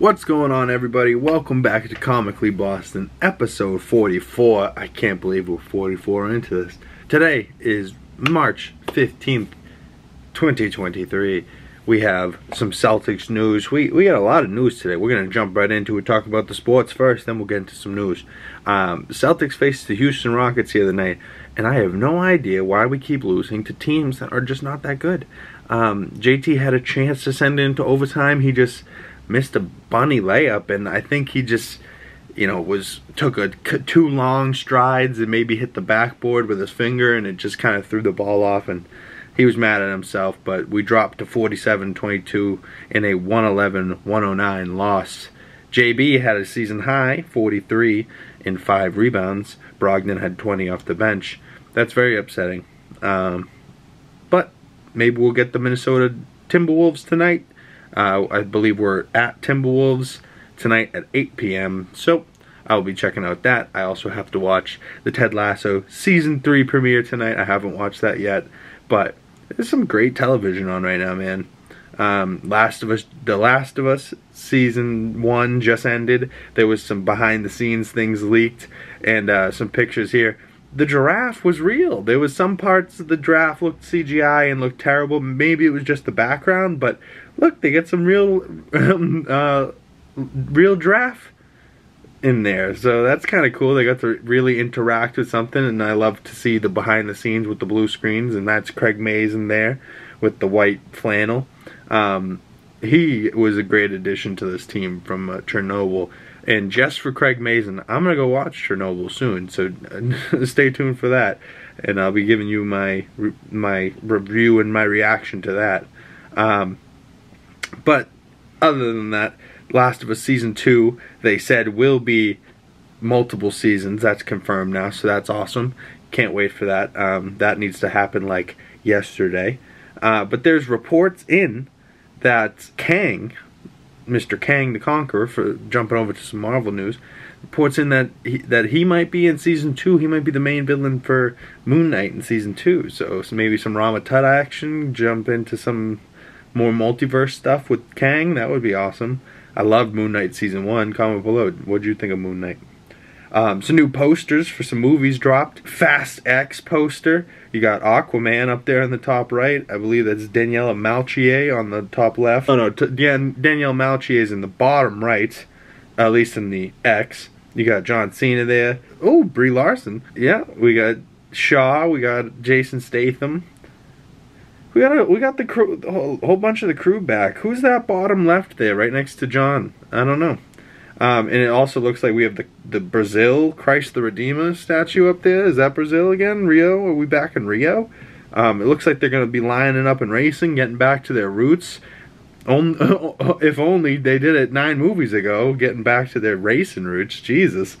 What's going on, everybody? Welcome back to Comically Boston, episode 44. I can't believe we're 44 into this. Today is March 15th, 2023. We have some Celtics news. We got a lot of news today. We're going to jump right into it, talk about the sports first, then we'll get into some news. Celtics faced the Houston Rockets the other night, and I have no idea why we keep losing to teams that are just not that good. JT had a chance to send it into overtime. He just missed a bunny layup, and I think he just, you know, took two long strides and maybe hit the backboard with his finger, and it just kind of threw the ball off, and he was mad at himself. But we dropped to 47-22 in a 111-109 loss. JB had a season high, 43 and 5 rebounds. Brogdon had 20 off the bench. That's very upsetting. But maybe we'll get the Minnesota Timberwolves tonight. I believe we're at Timberwolves tonight at 8 p.m. So I'll be checking out that. I also have to watch the Ted Lasso season 3 premiere tonight. I haven't watched that yet, but there's some great television on right now, man. The Last of Us season 1 just ended. There was some behind the scenes things leaked, and some pictures here. The giraffe was real. There was some parts of the giraffe looked CGI and looked terrible. Maybe it was just the background, but look, they get some real giraffe in there. So that's kind of cool. They got to really interact with something, and I love to see the behind the scenes with the blue screens, and that's Craig Mazin there with the white flannel. He was a great addition to this team from Chernobyl. And just for Craig Mazin, I'm going to go watch Chernobyl soon, so stay tuned for that. And I'll be giving you my review and my reaction to that. But other than that, Last of Us Season 2, they said, will be multiple seasons. That's confirmed now, so that's awesome. Can't wait for that. That needs to happen like yesterday. But there's reports in that Kang, Mr. Kang the Conqueror, for jumping over to some Marvel news, reports in that he might be in Season 2, he might be the main villain for Moon Knight in Season 2, so maybe some Rama-Tut action, jump into some more multiverse stuff with Kang. That would be awesome. I loved Moon Knight Season 1, comment below, what'd you think of Moon Knight? Some new posters for some movies dropped. Fast X poster. You got Aquaman up there in the top right. I believe that's Daniela Malchier on the top left. Oh no, Daniela Malchier is in the bottom right, at least in the X. You got John Cena there. Oh, Brie Larson. Yeah, we got Shaw. We got Jason Statham. We got the crew, the whole bunch of the crew back. Who's that bottom left there, right next to John? I don't know. And it also looks like we have the Brazil Christ the Redeemer statue up there. Is that Brazil again? Rio? Are we back in Rio? It looks like they're going to be lining up and racing, getting back to their roots. If only they did it 9 movies ago, getting back to their racing roots. Jesus.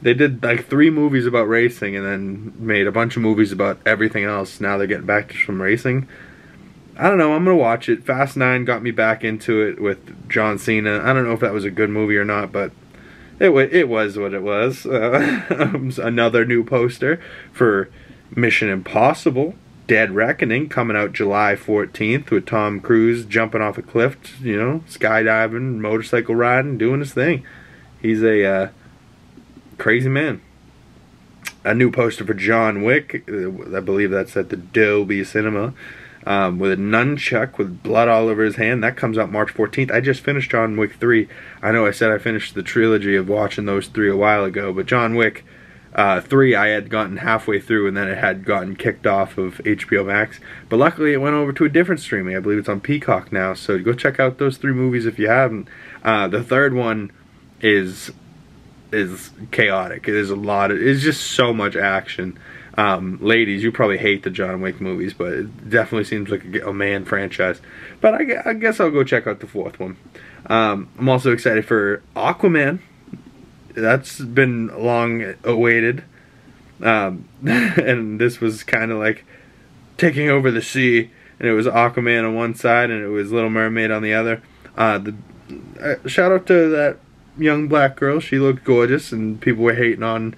They did like 3 movies about racing and then made a bunch of movies about everything else. Now they're getting back to some racing. I don't know, I'm going to watch it. Fast 9 got me back into it with John Cena. I don't know if that was a good movie or not, but it was what it was. Another new poster for Mission Impossible, Dead Reckoning, coming out July 14th with Tom Cruise jumping off a cliff, you know, skydiving, motorcycle riding, doing his thing. He's a crazy man. A new poster for John Wick. I believe that's at the Dolby Cinema. With a nunchuck with blood all over his hand. That comes out March 14th. I just finished John Wick 3. I know I said I finished the trilogy of watching those 3 a while ago, but John Wick 3 I had gotten halfway through, and then it had gotten kicked off of HBO Max. But luckily it went over to a different streaming. I believe it's on Peacock now, so go check out those 3 movies if you haven't. The third one is chaotic. There's a lot of, it's just so much action. Ladies, you probably hate the John Wick movies, but it definitely seems like a man franchise. But I guess I'll go check out the 4th one. I'm also excited for Aquaman. That's been long awaited. And this was kind of like taking over the sea, and it was Aquaman on one side and it was Little Mermaid on the other. Shout out to that young black girl. She looked gorgeous, and people were hating on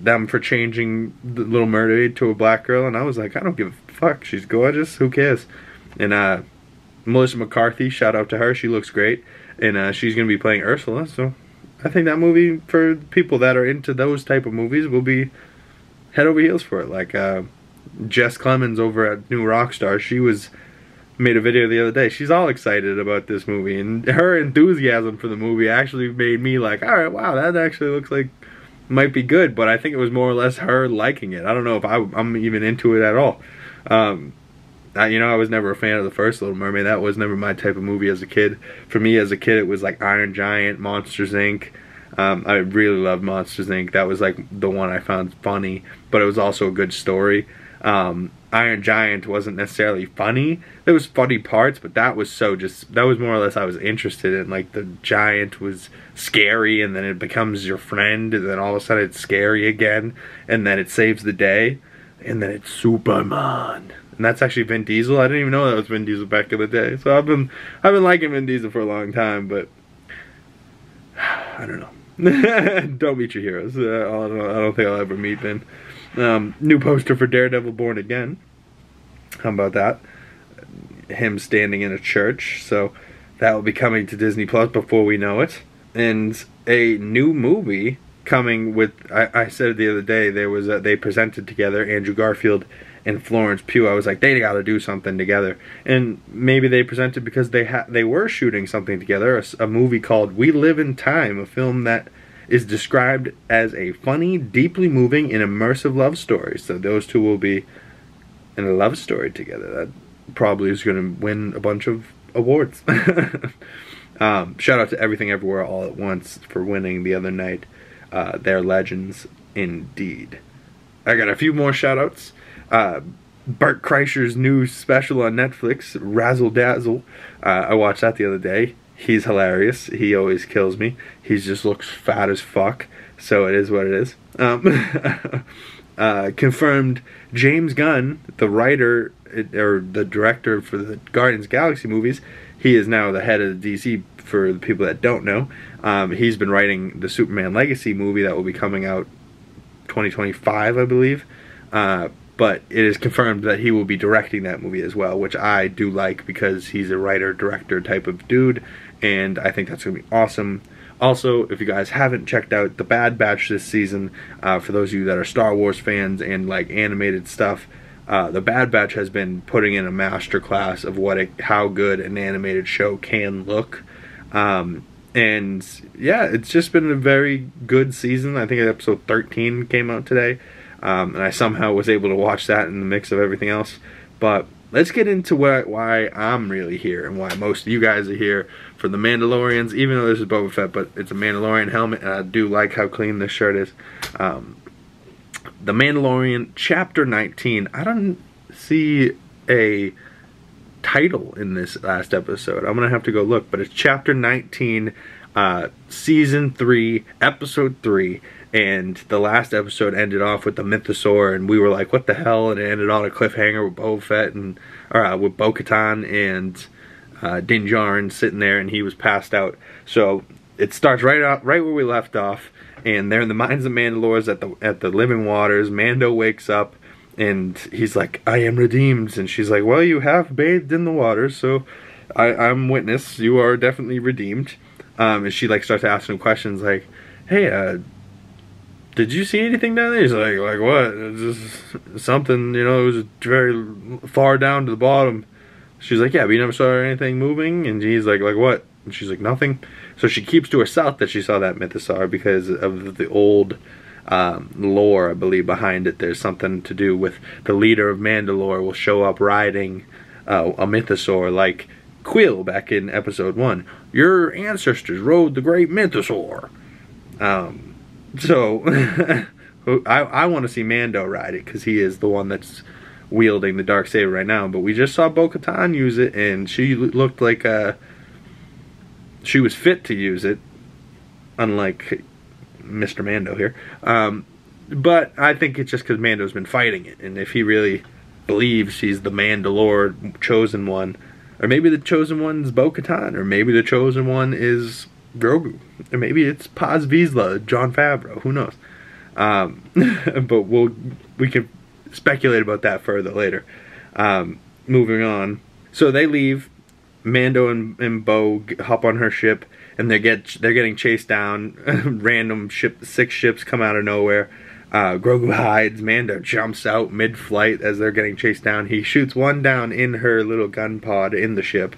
them for changing the Little Mermaid to a black girl, and I was like, I don't give a fuck. She's gorgeous. Who cares? And Melissa McCarthy, shout out to her. She looks great. and she's going to be playing Ursula. So I think that movie, for people that are into those type of movies, will be head over heels for it. Like Jess Clemons over at New Rockstar, she was made a video the other day. She's all excited about this movie, and her enthusiasm for the movie actually made me like, all right, wow, that actually looks like might be good. But I think it was more or less her liking it. I don't know if I'm even into it at all. I was never a fan of the first Little Mermaid. That was never my type of movie as a kid. For me as a kid, it was like Iron Giant, Monsters Inc. I really loved Monsters Inc. That was like the one I found funny, but it was also a good story. Iron Giant wasn't necessarily funny. There was funny parts, but that was so just, that was more or less I was interested in. Like the giant was scary, and then it becomes your friend, and then all of a sudden it's scary again, and then it saves the day, and then it's Superman. And that's actually Vin Diesel. I didn't even know that was Vin Diesel back in the day. So I've been liking Vin Diesel for a long time, but I don't know. Don't meet your heroes. I don't think I'll ever meet Vin. New poster for Daredevil Born Again. How about that? Him standing in a church. So that will be coming to Disney Plus before we know it. And a new movie coming with, I said it the other day, there was they presented together, Andrew Garfield and Florence Pugh. I was like, they gotta do something together. And maybe they presented because they were shooting something together, a movie called We Live in Time, a film that is described as a funny, deeply moving, and immersive love story. So those two will be in a love story together. That probably is gonna win a bunch of awards. Shout out to Everything Everywhere All at Once for winning the other night. They're legends indeed. I got a few more shout outs. Bert Kreischer's new special on Netflix, Razzle Dazzle. I watched that the other day. He's hilarious. He always kills me. He just looks fat as fuck. So it is what it is. Confirmed, James Gunn, the writer or the director for the Guardians of the Galaxy movies, he is now the head of the DC. For the people that don't know, he's been writing the Superman Legacy movie that will be coming out 2025, I believe. But it is confirmed that he will be directing that movie as well, which I do like because he's a writer-director type of dude, and I think that's going to be awesome. Also, if you guys haven't checked out The Bad Batch this season, for those of you that are Star Wars fans and like animated stuff, The Bad Batch has been putting in a masterclass of how good an animated show can look. And yeah, it's just been a very good season. I think episode 13 came out today. And I somehow was able to watch that in the mix of everything else. But let's get into why I'm really here and why most of you guys are here for the Mandalorians, even though this is Boba Fett, but it's a Mandalorian helmet, and I do like how clean this shirt is. The Mandalorian Chapter 19. I don't see a title in this last episode. I'm going to have to go look, but it's Chapter 19, Season 3, Episode 3. And the last episode ended off with the Mythosaur, and we were like, what the hell? And it ended on a cliffhanger with Boba Fett with Bo-Katan and Din Djarin sitting there, and he was passed out. So it starts right where we left off, and they're in the minds of Mandalores at the Living Waters. Mando wakes up, and he's like, I am redeemed. And she's like, well, you have bathed in the waters, so I'm witness. You are definitely redeemed. And she like starts asking him questions like, hey, did you see anything down there? He's like what? Just something, it was very far down to the bottom. She's like, yeah, but you never saw anything moving? And he's like what? And she's like, nothing. So she keeps to herself that she saw that Mythosaur because of the old lore, I believe, behind it. There's something to do with the leader of Mandalore will show up riding a Mythosaur, like Quill back in episode 1. Your ancestors rode the great Mythosaur. So, I want to see Mando ride it because he is the one that's wielding the Darksaber right now. But we just saw Bo-Katan use it, and she looked like she was fit to use it, unlike Mr. Mando here. But I think it's just because Mando's been fighting it, and if he really believes he's the Mandalore chosen one, or maybe the chosen one's Bo-Katan, or maybe the chosen one is Grogu, or maybe it's Paz Vizsla, John Favreau, who knows? But we can speculate about that further later. Moving on. So they leave, Mando and Bo hop on her ship, and they're getting chased down. Random six ships come out of nowhere. Grogu hides. Mando jumps out mid-flight as they're getting chased down. He shoots one down in her little gun pod in the ship.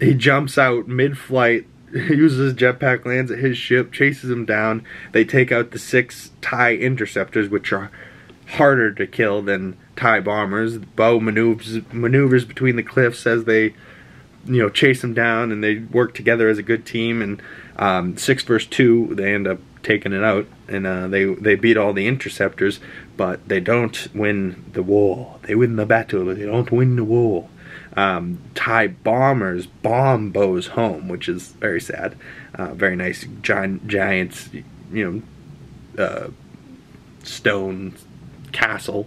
He jumps out mid-flight, uses his jetpack, lands at his ship, chases him down. They take out the 6 TIE interceptors, which are harder to kill than TIE bombers. Bo maneuvers between the cliffs as they, you know, chase them down, and they work together as a good team. And 6 versus 2, they end up taking it out, and they beat all the interceptors, but they don't win the war. They win the battle, but they don't win the war. TIE bombers bomb Bo's home, which is very sad. Very nice giant, you know, stone castle.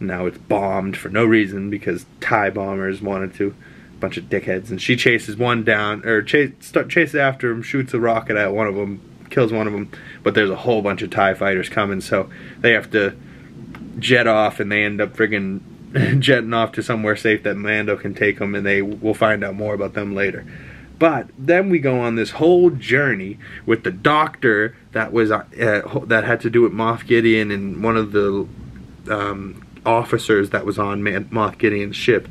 Now it's bombed for no reason because TIE bombers wanted to. A bunch of dickheads. And she chases one down, or chases after him, shoots a rocket at one of them, kills one of them. But there's a whole bunch of TIE fighters coming, so they have to jet off, and they end up friggin' jetting off to somewhere safe that Mando can take them, and we'll find out more about them later. But then we go on this whole journey with the doctor that was that had to do with Moff Gideon, and one of the officers that was on Moff Gideon's ship.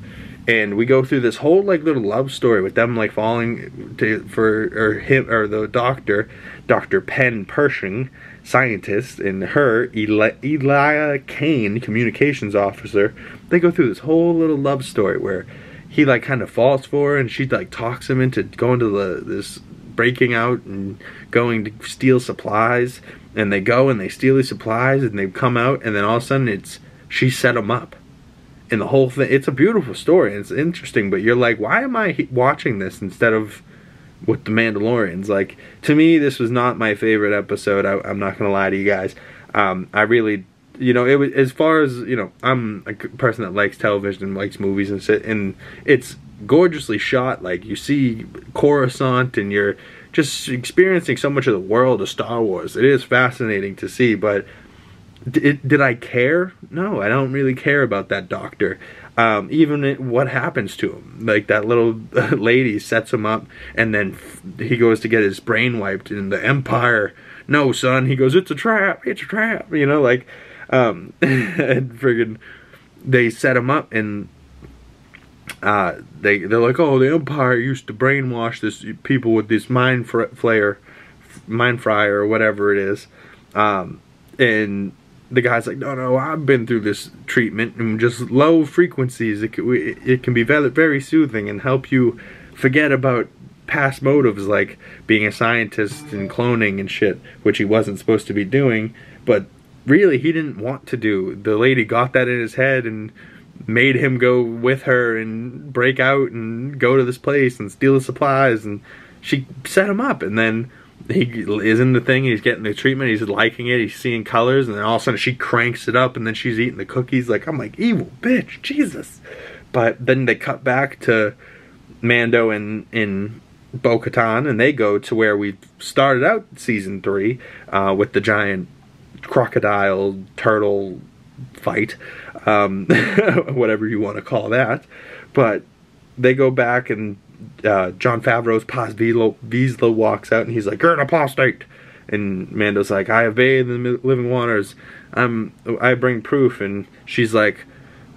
And we go through this whole like little love story with them like falling for the doctor, Dr. Penn Pershing, scientist, and her, Elia Kane, communications officer. They go through this whole little love story where he like kind of falls for her, and she like talks him into going to this breaking out and going to steal supplies. And they go and they steal these supplies, and they come out, and then all of a sudden she set them up. And the whole thing, it's a beautiful story, and it's interesting, but you're like, why am I watching this instead of with The Mandalorians? Like, to me, this was not my favorite episode. I'm not going to lie to you guys. I really, you know, it was, as far as, you know, I'm a person that likes television and likes movies and shit, and it's gorgeously shot. Like, you see Coruscant, and you're just experiencing so much of the world of Star Wars. It is fascinating to see, but did I care? No, I don't really care about that doctor. Even what happens to him. Like, that little lady sets him up, and then he goes to get his brain wiped, and the Empire, no, son. He goes, it's a trap, it's a trap. You know, like, and friggin', they set him up, and they're like, oh, the Empire used to brainwash this people with this mind fryer, or whatever it is. And the guy's like, no, I've been through this treatment, and just low frequencies. It can be very soothing and help you forget about past motives, like being a scientist and cloning and shit, which he wasn't supposed to be doing. But really, he didn't want to do. The lady got that in his head and made him go with her and break out and go to this place and steal the supplies. And she set him up, and then he is in the thing, he's getting the treatment, he's liking it, he's seeing colors, and then all of a sudden she cranks it up, and then she's eating the cookies. Like, I'm like, evil bitch, Jesus. But then they cut back to Mando and Bo-Katan, and they go to where we started out season 3 with the giant crocodile turtle fight, whatever you want to call that. But they go back, and John Favreau's Paz Vizsla walks out, and he's like, you're an apostate. And Mando's like, I obey the living waters, I bring proof. And she's like,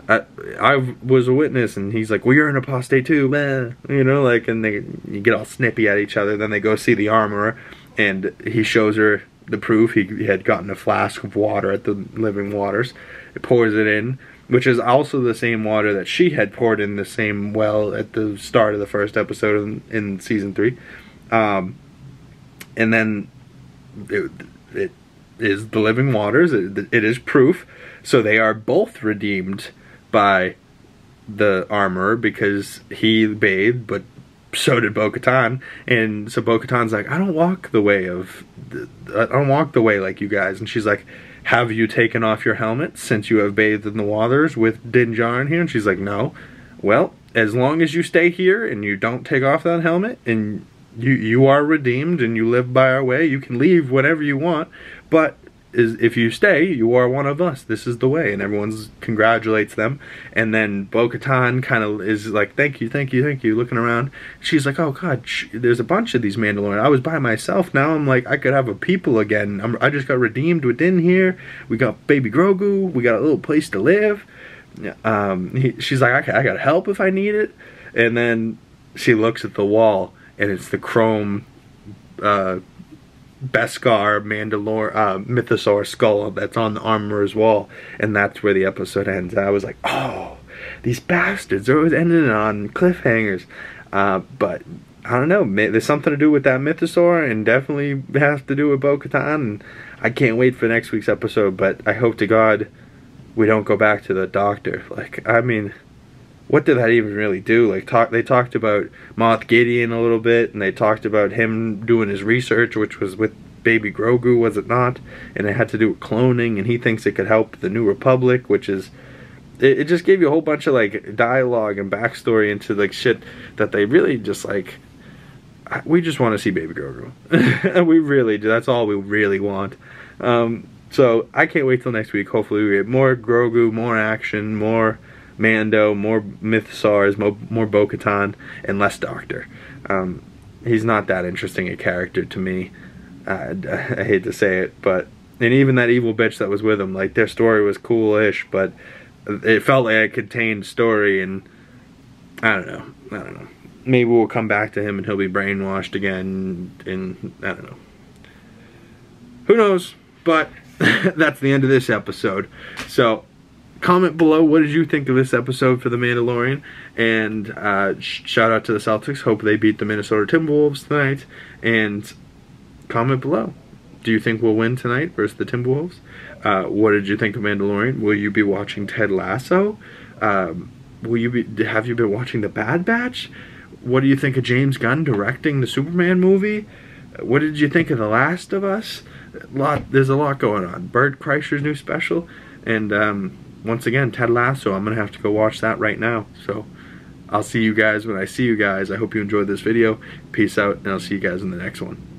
I was a witness. And he's like, well, you're an apostate too, man. You know, like, and you get all snippy at each other. Then they go see the Armorer, and he shows her the proof. He had gotten a flask of water at the living waters. It pours it in, which is also the same water that she had poured in the same well at the start of the first episode in season 3. And then it is the living waters. It is proof. So they are both redeemed by the Armorer, because he bathed, but so did Bo-Katan. And so Bo-Katan's like, I don't walk the way like you guys. And she's like, have you taken off your helmet since you have bathed in the waters with Din Djarin here? And she's like, no. Well, as long as you stay here and you don't take off that helmet, and you are redeemed, and you live by our way, you can leave whenever you want. But is if you stay, you are one of us. This is the way, and everyone congratulates them. And then Bo-Katan kind of is like, "Thank you, thank you, thank you." Looking around, she's like, "Oh God, there's a bunch of these Mandalorian. I was by myself. Now I'm like, I could have a people again. I just got redeemed within here. We got baby Grogu. We got a little place to live." She's like, "I got help if I need it." And then she looks at the wall, and it's the chrome. Beskar Mandalore Mythosaur skull that's on the Armorer's wall, and that's where the episode ends. I was like, oh, these bastards are always ending on cliffhangers, but I don't know, there's something to do with that Mythosaur, and definitely has to do with Bo-Katan, and I can't wait for next week's episode. But I hope to God we don't go back to the Doctor. Like, I mean, what did that even really do? Like, they talked about Moff Gideon a little bit, and they talked about him doing his research, which was with baby Grogu, was it not? And it had to do with cloning, and he thinks it could help the New Republic, which is... It just gave you a whole bunch of, like, dialogue and backstory into, like, shit that they really just, like... We just want to see baby Grogu. We really do. That's all we really want. So, I can't wait till next week. Hopefully we get more Grogu, more action, more... Mando, more Mythosaurs, more Bo-Katan, and less Doctor. He's not that interesting a character to me. I hate to say it, but... And even that evil bitch that was with him, like, their story was cool-ish, but it felt like a contained story, and... I don't know. Maybe we'll come back to him and he'll be brainwashed again, and... I don't know. Who knows? But that's the end of this episode. So... Comment below, what did you think of this episode for The Mandalorian? And shout out to the Celtics. Hope they beat the Minnesota Timberwolves tonight. And comment below. Do you think we'll win tonight versus the Timberwolves? What did you think of Mandalorian? Will you be watching Ted Lasso? Have you been watching The Bad Batch? What do you think of James Gunn directing the Superman movie? What did you think of The Last of Us? There's a lot going on. Bert Kreischer's new special. And... Once again, Ted Lasso, I'm going to have to go watch that right now. So, I'll see you guys when I see you guys. I hope you enjoyed this video. Peace out, and I'll see you guys in the next one.